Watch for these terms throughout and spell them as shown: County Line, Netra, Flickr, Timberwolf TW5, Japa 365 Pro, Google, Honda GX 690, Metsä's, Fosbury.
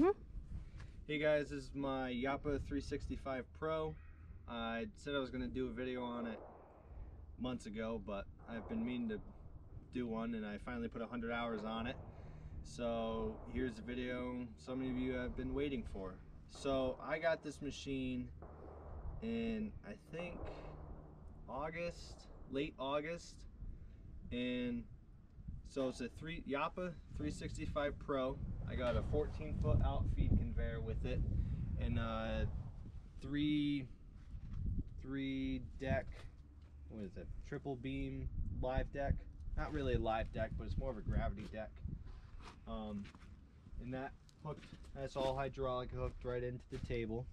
Mm-hmm. Hey guys, this is my Japa 365 Pro. I said I was going to do a video on it months ago, but I've been meaning to do one, and I finally put 100 hours on it. So here's the video so many of you have been waiting for. So I got this machine in, I think, late August, and so it's a Japa 365 Pro. I got a 14-foot outfeed conveyor with it, and three deck, what is it, triple beam live deck. Not really a live deck, but it's more of a gravity deck. And that hooked, that's all hydraulic, hooked right into the table.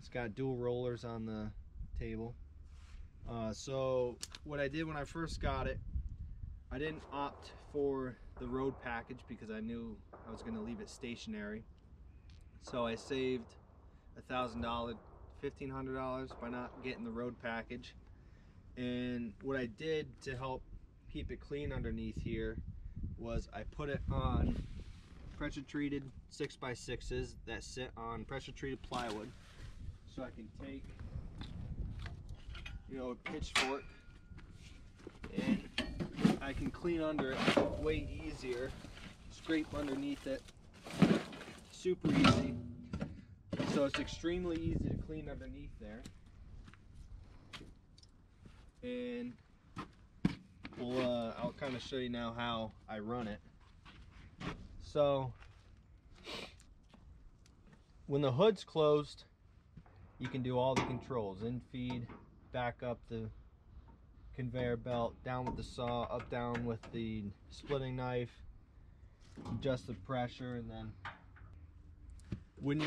It's got dual rollers on the table. So what I did when I first got it, I didn't opt for the road package because I knew I was going to leave it stationary. So I saved $1,500 by not getting the road package. And what I did to help keep it clean underneath here was I put it on pressure treated 6x6s that sit on pressure treated plywood, so I can take, you know, a pitchfork and I can clean under it way easier, scrape underneath it, super easy. So it's extremely easy to clean underneath there. And we'll, I'll kind of show you now how I run it. So when the hood's closed, you can do all the controls: in feed, back up the conveyor belt, down with the saw, up down with the splitting knife, adjust the pressure. And then when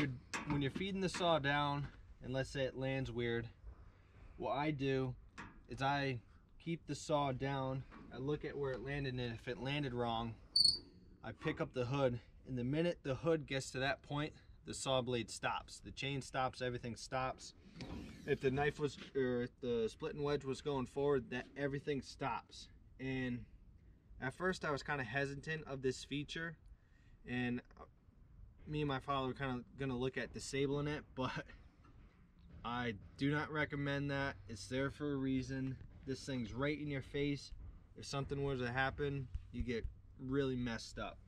you're feeding the saw down, and let's say it lands weird, what I do is I keep the saw down, I look at where it landed, and if it landed wrong, I pick up the hood, and the minute the hood gets to that point, the saw blade stops, the chain stops, everything stops. If the knife was, or if the splitting wedge was going forward, that everything stops. And at first I was kind of hesitant of this feature, and me and my father were kind of going to look at disabling it, but I do not recommend that. It's there for a reason. This thing's right in your face. If something were to happen, you get really messed up.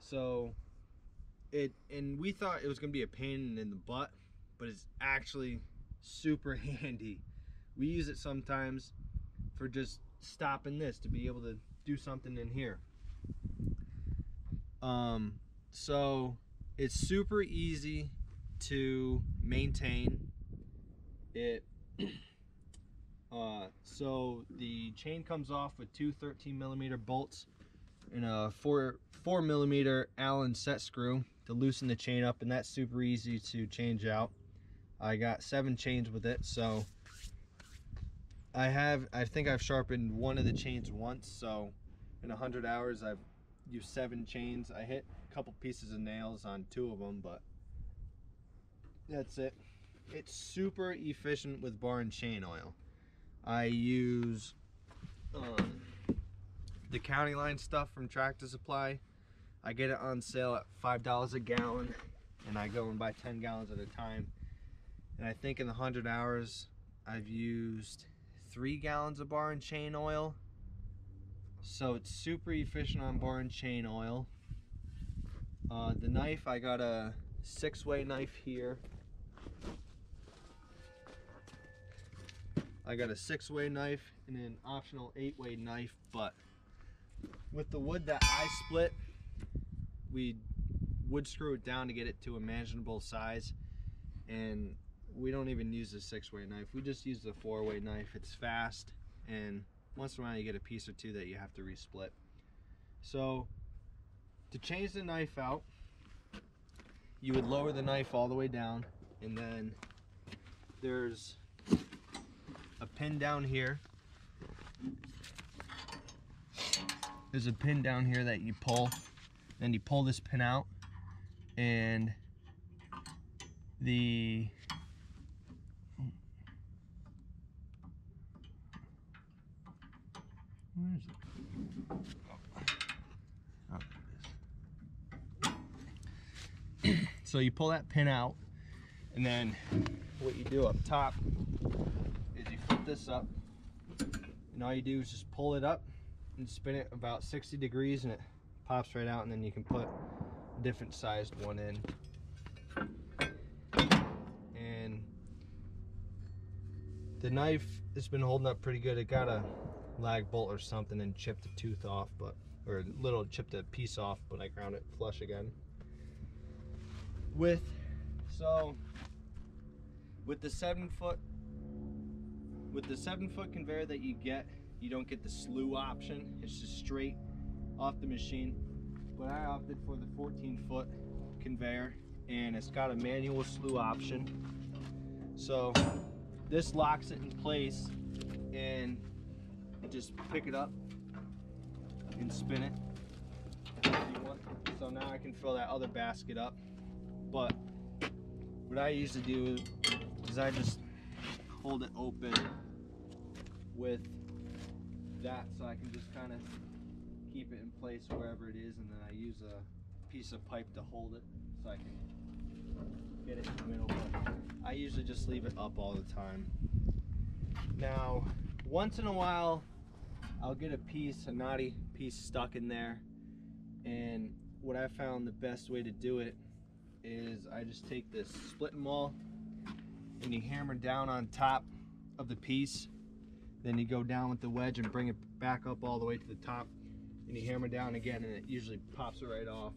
So and we thought it was going to be a pain in the butt, but it's actually super handy. We use it sometimes for just stopping this, to be able to do something in here. So it's super easy to maintain it. So the chain comes off with two 13mm bolts and a four millimeter Allen set screw to loosen the chain up, and that's super easy to change out. I got 7 chains with it, so I think I've sharpened one of the chains once, so in 100 hours I've used 7 chains. I hit a couple pieces of nails on 2 of them, but that's it. It's super efficient with bar and chain oil. I use the County Line stuff from Tractor Supply. I get it on sale at $5 a gallon, and I go and buy 10 gallons at a time. And I think in the 100 hours, I've used 3 gallons of bar and chain oil. So it's super efficient on bar and chain oil. The knife, I got a 6-way knife here. I got a 6-way knife and an optional 8-way knife, but with the wood that I split, we wood screw it down to get it to a manageable size. And we don't even use the 6-way knife, we just use the 4-way knife. It's fast, and once in a while you get a piece or two that you have to resplit. So to change the knife out, you would lower the knife all the way down, and then there's a pin down here. There's a pin down here that you pull, and you pull this pin out, and where is it? Oh, there it is. So you pull that pin out, and then what you do up top is you flip this up, and all you do is just pull it up and spin it about 60 degrees and it pops right out, and then you can put a different sized one in. And the knife has been holding up pretty good. It got a lag bolt or something and chipped a tooth off, but or a little chipped a piece off, but I ground it flush again. With the 7-foot conveyor that you get, you don't get the slew option. It's just straight off the machine. But I opted for the 14-foot conveyor, and it's got a manual slew option. So this locks it in place, and you just pick it up and spin it if you want. So now I can fill that other basket up. But what I usually do is I just hold it open with that, so I can just kind of keep it in place wherever it is, and then I use a piece of pipe to hold it so I can get it in the middle. But I usually just leave it up all the time. Now, once in a while, I'll get a knotty piece stuck in there, and what I found the best way to do it is I just take this splitting maul and you hammer down on top of the piece, then you go down with the wedge and bring it back up all the way to the top, and you hammer down again, and it usually pops it right off.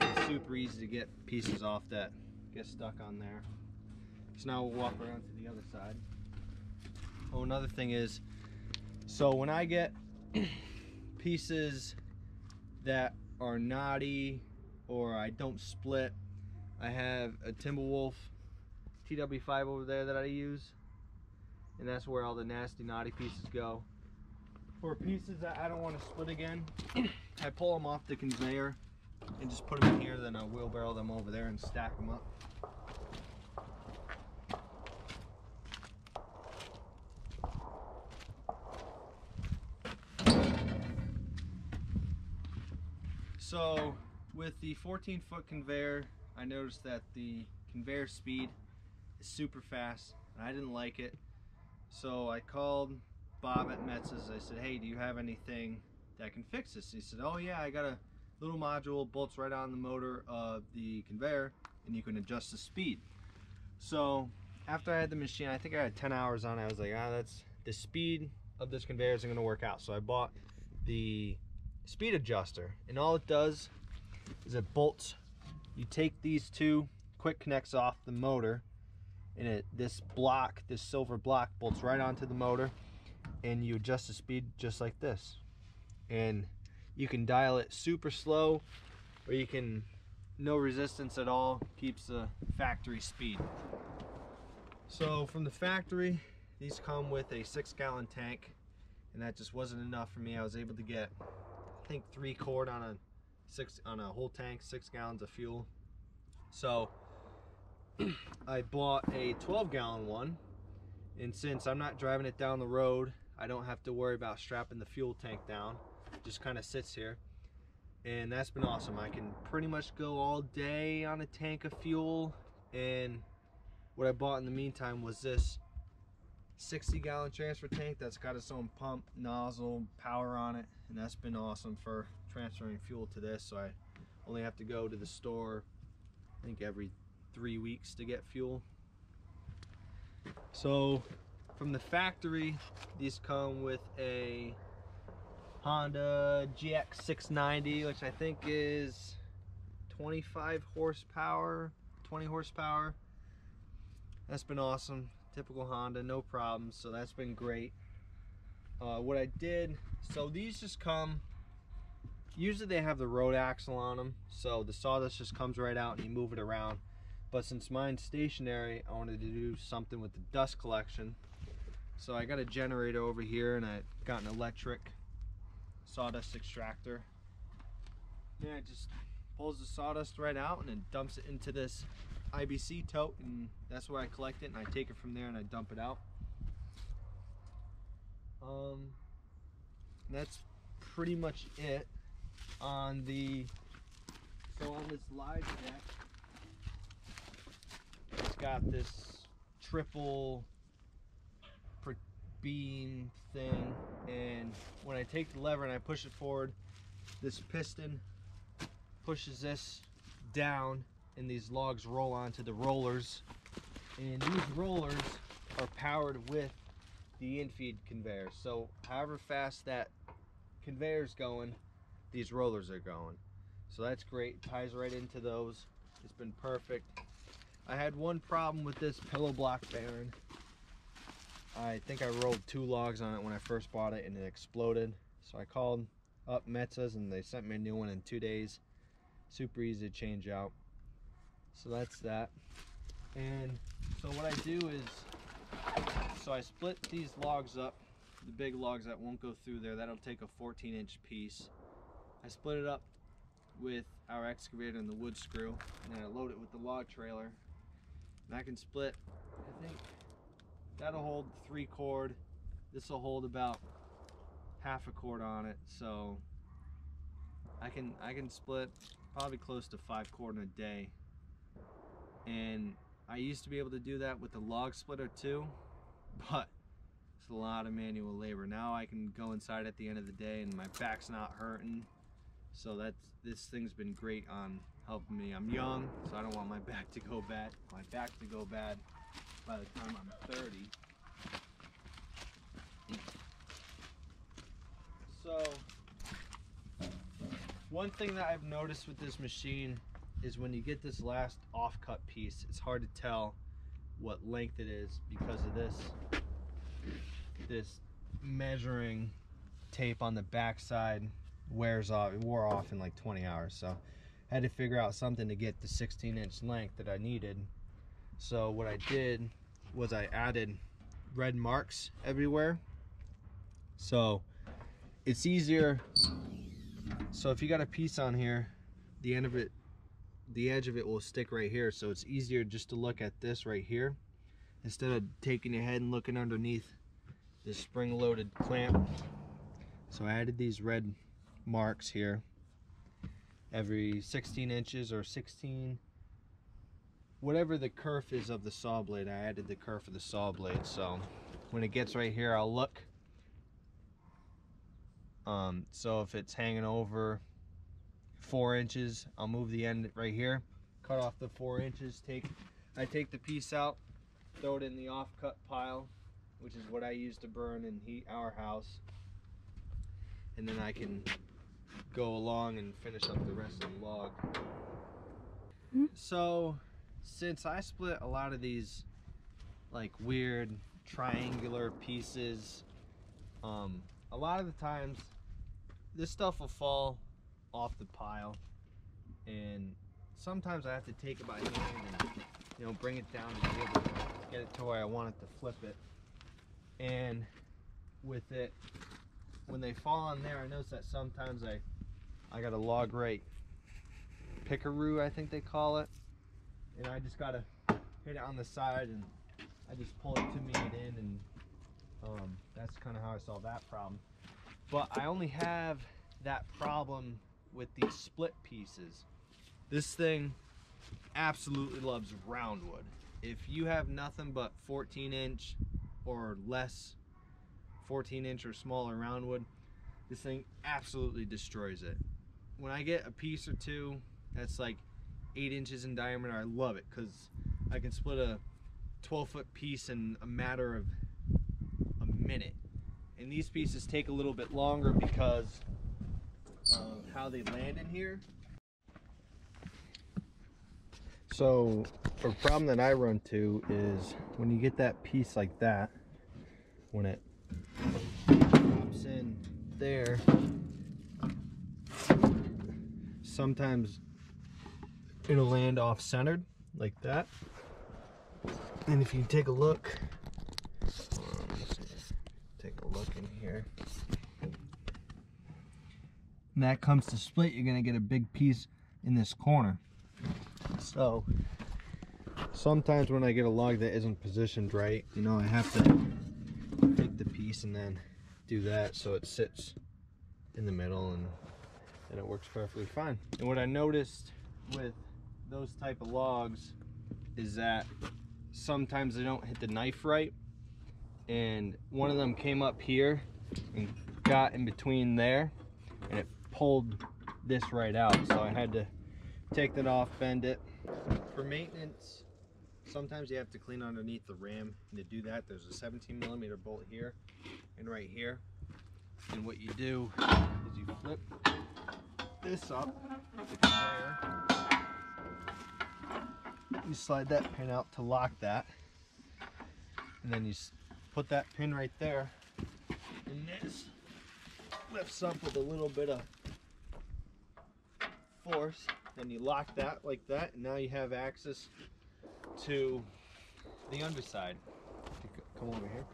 It's super easy to get pieces off that get stuck on there. So now we'll walk around to the other side. Oh, another thing is, so when I get pieces that are knotty or I don't split, I have a Timberwolf TW5 over there that I use, and that's where all the nasty knotty pieces go. For pieces that I don't want to split again, I pull them off the conveyor and just put them in here, then I wheelbarrow them over there and stack them up. So with the 14-foot conveyor, I noticed that the conveyor speed is super fast, and I didn't like it. So I called Bob at Metsä's. I said, hey, do you have anything that can fix this? He said, oh yeah, I got a little module, bolts right on the motor of the conveyor, and you can adjust the speed. So after I had the machine, I think I had 10 hours on it. I was like, that's the speed of this conveyor isn't gonna work out. So I bought the speed adjuster, and all it does is it bolts. You take these two quick connects off the motor, and this silver block bolts right onto the motor, and you adjust the speed just like this, and you can dial it super slow, or you can no resistance at all, keeps the factory speed. So from the factory, these come with a 6-gallon tank, and that just wasn't enough for me. I was able to get, I think, 3 cord on a whole tank, 6 gallons of fuel. So I bought a 12-gallon one, and since I'm not driving it down the road, I don't have to worry about strapping the fuel tank down. It just kind of sits here, and that's been awesome. I can pretty much go all day on a tank of fuel. And what I bought in the meantime was this 60-gallon transfer tank that's got its own pump, nozzle, power on it, and that's been awesome for transferring fuel to this. So I only have to go to the store, I think, every 3 weeks to get fuel. So from the factory, these come with a Honda GX 690, which I think is 25 horsepower, 20 horsepower. That's been awesome. Typical Honda, no problems, so that's been great. What I did, so these just come, usually they have the road axle on them, so the sawdust just comes right out and you move it around. But since mine's stationary, I wanted to do something with the dust collection. So I got a generator over here, and I got an electric sawdust extractor. Yeah, it just pulls the sawdust right out and then dumps it into this IBC tote, and that's where I collect it, and I take it from there and I dump it out. That's pretty much it on the So on this live deck, it's got this triple beam thing, and when I take the lever and I push it forward, this piston pushes this down and these logs roll onto the rollers, and these rollers are powered with the in-feed conveyor. So however fast that conveyor's going, these rollers are going. So that's great. It ties right into those. It's been perfect. I had one problem with this pillow block bearing. I think I rolled 2 logs on it when I first bought it and it exploded. So I called up Metsä's and they sent me a new one in 2 days. Super easy to change out. So that's that. And so what I do is, so I split these logs up, the big logs that won't go through there, that'll take a 14-inch piece. I split it up with our excavator and the wood screw, and then I load it with the log trailer. And I can split, I think, that'll hold 3 cord. This will hold about half a cord on it. So I can split probably close to 5 cord in a day. And I used to be able to do that with the log splitter too, but it's a lot of manual labor. Now I can go inside at the end of the day and my back's not hurting. So this thing's been great on helping me. I'm young, so I don't want my back to go bad. By the time I'm 30. So one thing that I've noticed with this machine is when you get this last offcut piece, it's hard to tell what length it is because of this measuring tape on the backside wears off. It wore off in like 20 hours, so I had to figure out something to get the 16-inch length that I needed. So what I did was I added red marks everywhere. So it's easier. So if you got a piece on here, the edge of it will stick right here. So it's easier just to look at this right here instead of taking your head and looking underneath this spring-loaded clamp. So I added these red marks here every 16 inches or 16. Whatever the kerf is of the saw blade, I added the kerf of the saw blade. So when it gets right here, I'll look. So if it's hanging over 4 inches, I'll move the end right here, cut off the 4 inches. I take the piece out, throw it in the offcut pile, which is what I use to burn and heat our house. And then I can go along and finish up the rest of the log. So since I split a lot of these like weird triangular pieces, a lot of the times this stuff will fall off the pile, and sometimes I have to take it by hand and, you know, bring it down to get it to where I want it to flip it. And with it, when they fall on there, I notice that sometimes I got a log right pickaroo, I think they call it. And I just gotta hit it on the side and I just pull it to me and in, and that's kind of how I solved that problem. But I only have that problem with these split pieces. This thing absolutely loves round wood. If you have nothing but 14-inch or less, 14-inch or smaller round wood, this thing absolutely destroys it. When I get a piece or two that's like 8 inches in diameter, I love it because I can split a 12-foot piece in a matter of a minute. And these pieces take a little bit longer because of how they land in here. So a problem that I run to is when you get that piece like that, when it pops in there, sometimes it'll land off-centered like that. And if you take a look, take a look in here, and that comes to split, you're gonna get a big piece in this corner. So sometimes when I get a log that isn't positioned right, you know, I have to take the piece and then do that so it sits in the middle, and it works perfectly fine. And what I noticed with those type of logs is that sometimes they don't hit the knife right, and one of them came up here and got in between there, and it pulled this right out, so I had to take that off, bend it. For maintenance, sometimes you have to clean underneath the ram, and to do that there's a 17mm bolt here and right here, and what you do is you flip this up there. You slide that pin out to lock that, and then you put that pin right there, and this lifts up with a little bit of force, and you lock that like that, and now you have access to the underside. Come over here.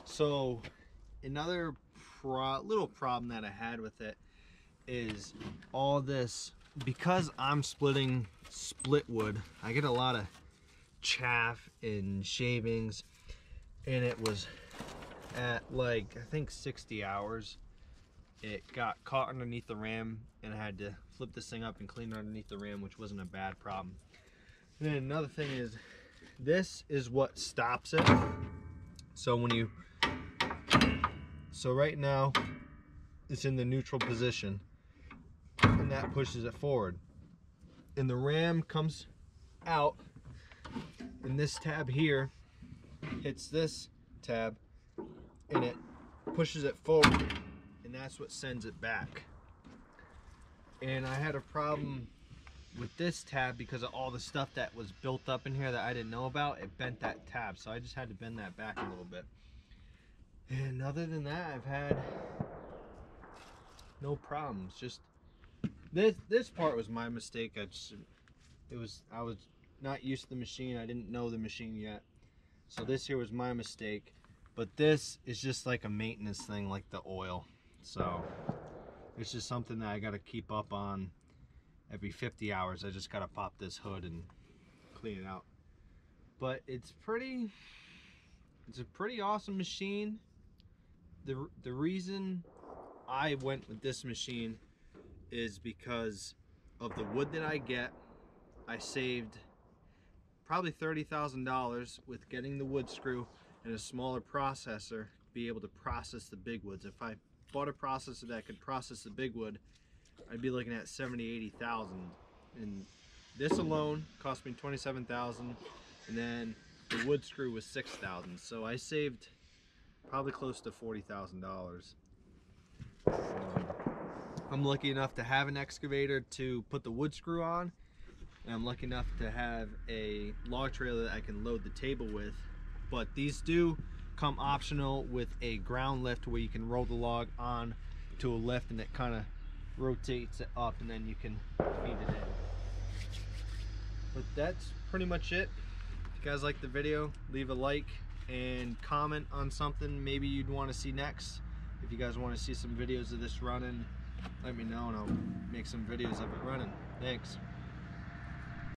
So another little problem that I had with it is all this, because I'm splitting split wood, I get a lot of chaff and shavings, and it was at like, I think 60 hours, it got caught underneath the ram, and I had to flip this thing up and clean it underneath the ram, which wasn't a bad problem. And then another thing is, this is what stops it. So when you right now it's in the neutral position, and that pushes it forward, and the ram comes out, and this tab here hits this tab, and it pushes it forward, and that's what sends it back. And I had a problem with this tab because of all the stuff that was built up in here that I didn't know about. It bent that tab, so I just had to bend that back a little bit. And other than that, I've had no problems. Just this part was my mistake. I was not used to the machine. I didn't know the machine yet. So this here was my mistake. But this is just like a maintenance thing, like the oil. So it's just something that I got to keep up on. Every 50 hours, I just got to pop this hood and clean it out. But it's a pretty awesome machine. The reason I went with this machine is because of the wood that I get. I saved probably $30,000 with getting the wood screw and a smaller processor to be able to process the big woods. If I bought a processor that could process the big wood, I'd be looking at $70,000 to $80,000, and this alone cost me $27,000, and then the wood screw was $6,000, so I saved probably close to $40,000. I'm lucky enough to have an excavator to put the wood screw on, and I'm lucky enough to have a log trailer that I can load the table with. But these do come optional with a ground lift where you can roll the log on to a lift, and it kind of rotates it up, and then you can feed it in. But that's pretty much it. If you guys like the video, leave a like and comment on something maybe you'd want to see next. If you guys want to see some videos of this running, let me know, and I'll make some videos of it running. Thanks.